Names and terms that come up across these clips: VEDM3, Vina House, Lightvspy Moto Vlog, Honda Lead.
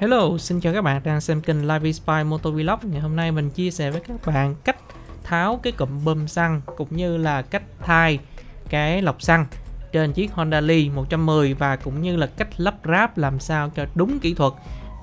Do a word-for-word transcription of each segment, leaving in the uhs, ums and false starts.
Hello, xin chào các bạn đang xem kênh Lightvspy Moto Vlog. Ngày hôm nay mình chia sẻ với các bạn cách tháo cái cụm bơm xăng cũng như là cách thay cái lọc xăng trên chiếc Honda Lead một trăm mười, và cũng như là cách lắp ráp làm sao cho đúng kỹ thuật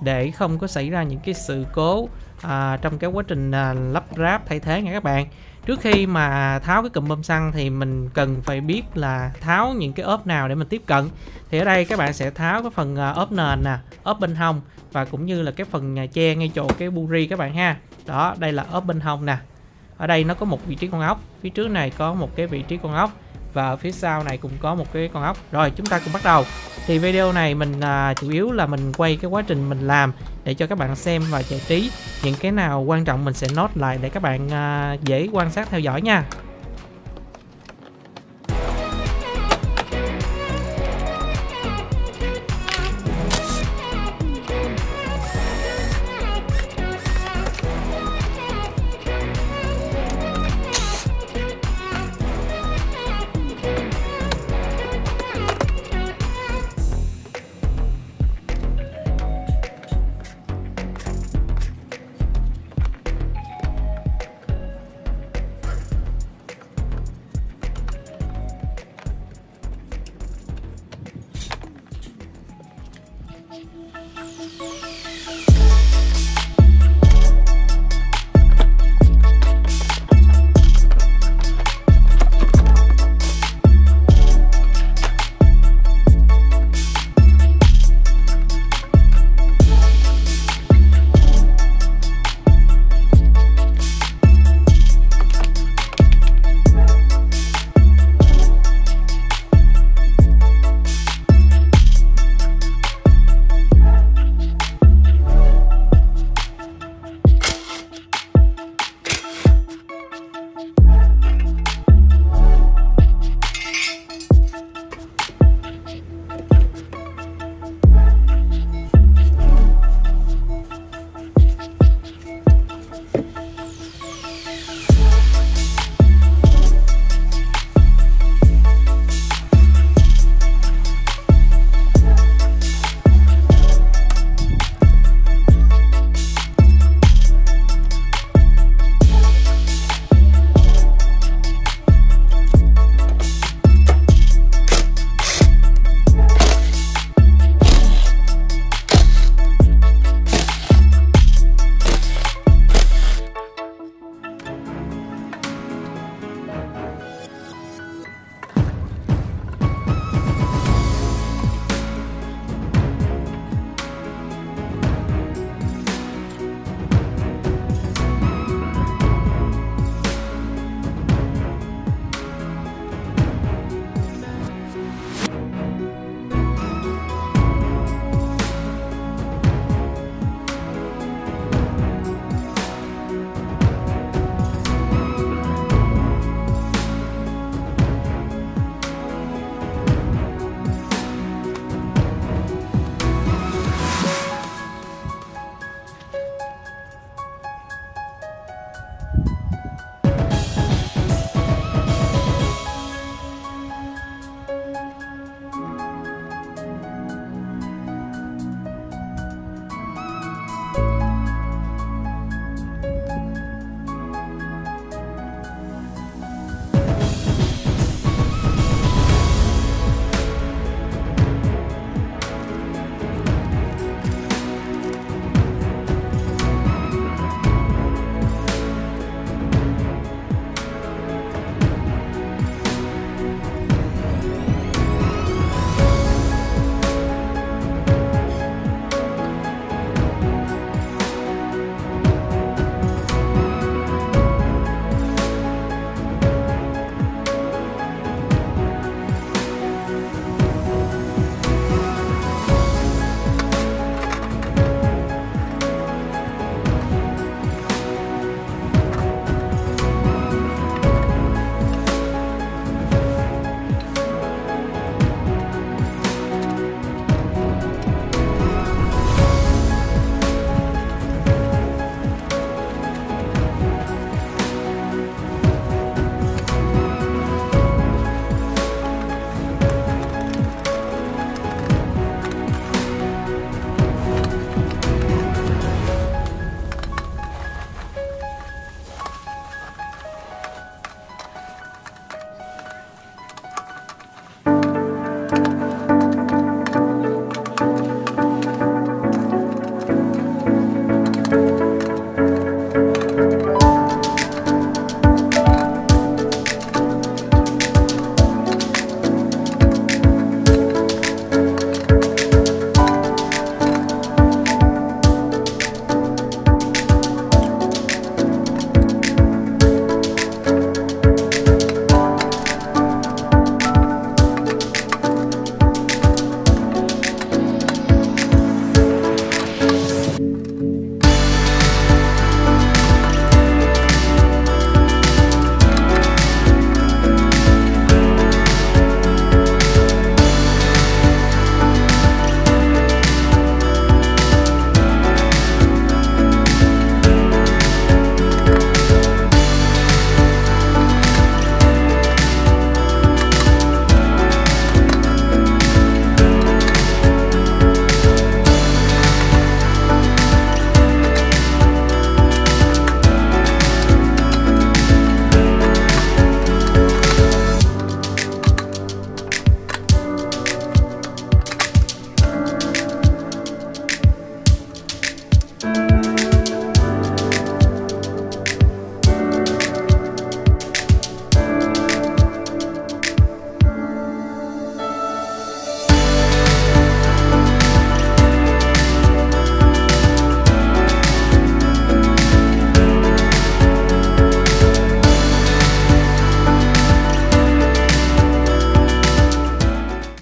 để không có xảy ra những cái sự cố à, trong cái quá trình à, lắp ráp thay thế nha các bạn. Trước khi mà tháo cái cụm bơm xăng thì mình cần phải biết là tháo những cái ốp nào để mình tiếp cận. Thì ở đây các bạn sẽ tháo cái phần ốp nền nè, ốp bên hông, và cũng như là cái phần che ngay chỗ cái buri các bạn ha. Đó, đây là ốp bên hông nè. Ở đây nó có một vị trí con ốc, phía trước này có một cái vị trí con ốc, và ở phía sau này cũng có một cái con ốc. Rồi chúng ta cùng bắt đầu. Thì video này mình à, chủ yếu là mình quay cái quá trình mình làm để cho các bạn xem và giải trí. Những cái nào quan trọng mình sẽ note lại để các bạn à, dễ quan sát theo dõi nha. We'll be right back.